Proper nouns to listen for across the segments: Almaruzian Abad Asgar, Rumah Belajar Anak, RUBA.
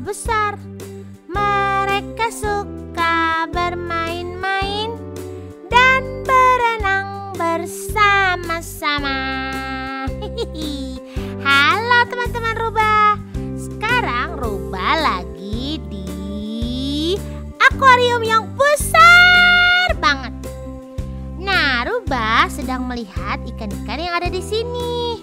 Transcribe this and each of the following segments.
besar. Mereka suka bermain-main dan berenang bersama-sama. Halo teman-teman Ruba. Sekarang Ruba lagi di akuarium yang besar banget. Nah, Ruba sedang melihat ikan-ikan yang ada di sini.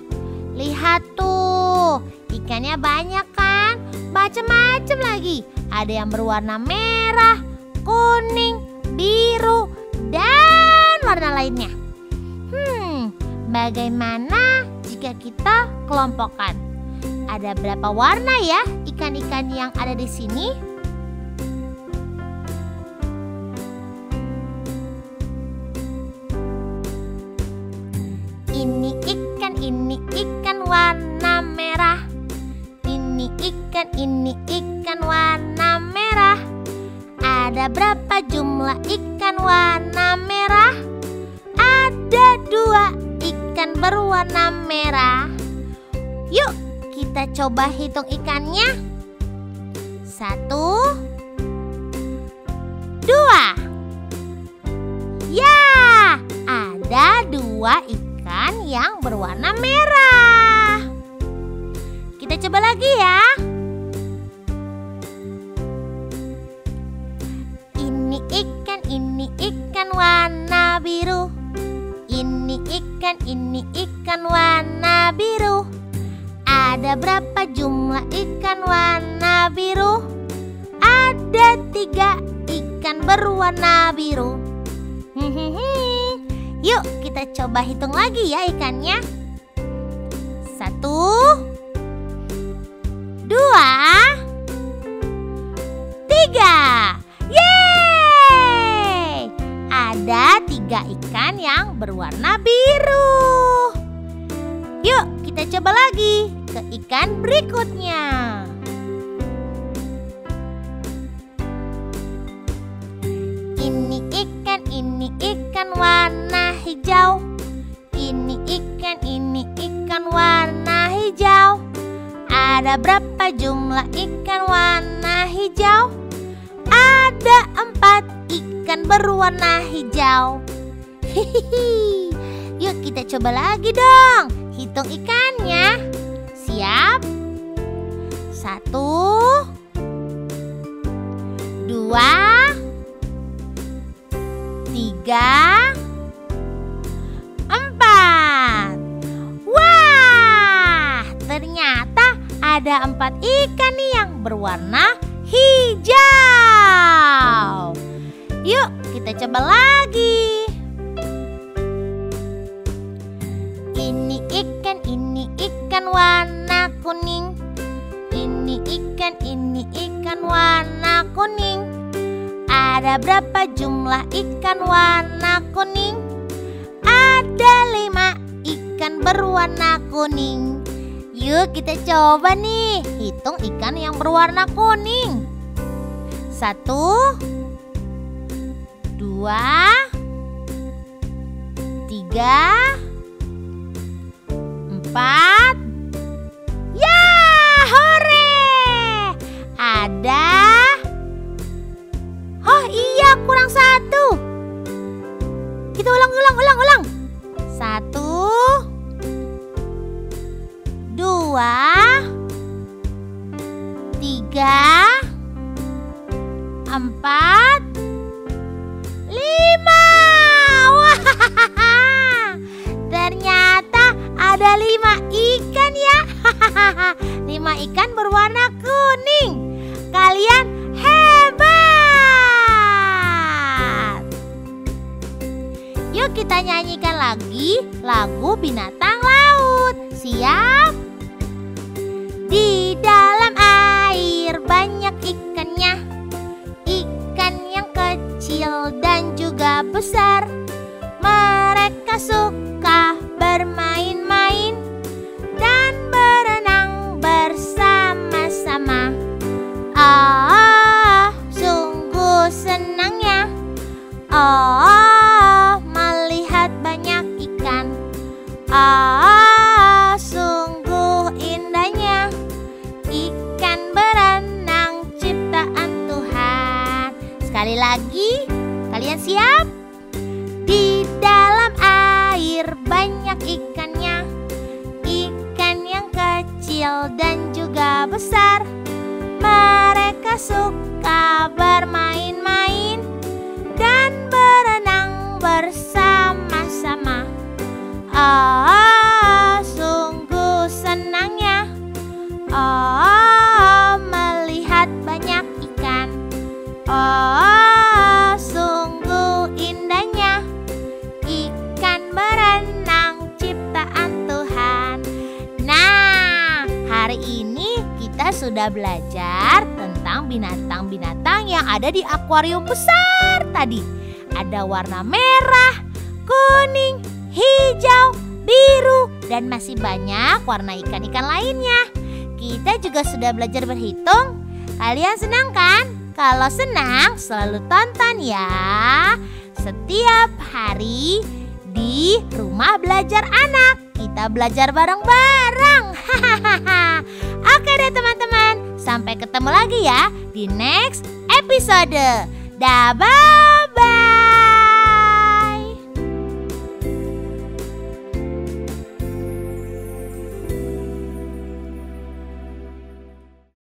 Lihat tuh, ikannya banyak kan? Macam-macam lagi. Ada yang berwarna merah, kuning, biru, dan warna lainnya. Bagaimana jika kita kelompokkan? Ada berapa warna ya ikan-ikan yang ada di sini? Ini ikan warna merah. Ini ikan warna merah. Ada berapa jumlah ikan warna merah? Ada 2 ikan berwarna merah. Yuk kita coba hitung ikannya. 1, 2. Ya, ada 2 ikan yang berwarna merah. Kita coba lagi ya. Ini ikan warna biru. Ini ikan warna biru. Ada berapa jumlah ikan warna biru? Ada 3 ikan berwarna biru. Yuk kita coba hitung lagi ya ikannya. 1, 2, 3. Yeay! Ada 3 ikan yang berwarna biru. Yuk kita coba lagi ke ikan berikutnya. 1, 2, 3. Ini ikan warna hijau. Ini ikan warna hijau. Ada berapa jumlah ikan warna hijau? Ada 4 ikan berwarna hijau. Hihihi. Yuk kita coba lagi dong hitung ikannya. Siap? 1, 2, 3, 4. Wah, ternyata ada 4 ikan nih yang berwarna hijau. Yuk kita coba lagi. Ini ikan warna kuning. Ini ikan warna kuning. Ada berapa jumlah ikan warna kuning? Ada 5 ikan berwarna kuning. Yuk kita coba nih hitung ikan yang berwarna kuning. 1, 2, 3, 4. Ya, hore! Ada. Oh iya, kurang 1. Kita ulang. 1, 2, 3, 4, 5. Wah, ternyata ada 5 ikan ya. 5 ikan berwarna kuning. Kalian hebat. Yuk kita nyanyikan lagi lagu binatang laut. Siap? Di dalam air banyak ikannya. Ikan yang kecil dan juga besar. Mereka suka bermain-main dan berenang bersama-sama. Oh, sungguh senangnya. Oh, melihat banyak ikan. Oh, sungguh indahnya. Ikan berenang banyak ikannya, ikan yang kecil dan juga besar. Mereka suka bermain-main dan berenang bersama-sama. Oh, sungguh senangnya. Oh, melihat banyak ikan. Oh, sungguh indahnya. Ikan berenang ciptaan Tuhan. Nah, hari ini kita sudah belajar tentang binatang-binatang yang ada di akuarium besar tadi. Ada warna merah, kuning, hijau, biru, dan masih banyak warna ikan-ikan lainnya. Kita juga sudah belajar berhitung. Kalian senang kan? Kalau senang selalu tonton ya setiap hari di Rumah Belajar Anak. Kita belajar bareng-bareng. Oke deh teman-teman, sampai ketemu lagi ya di next episode. Dah, bye-bye.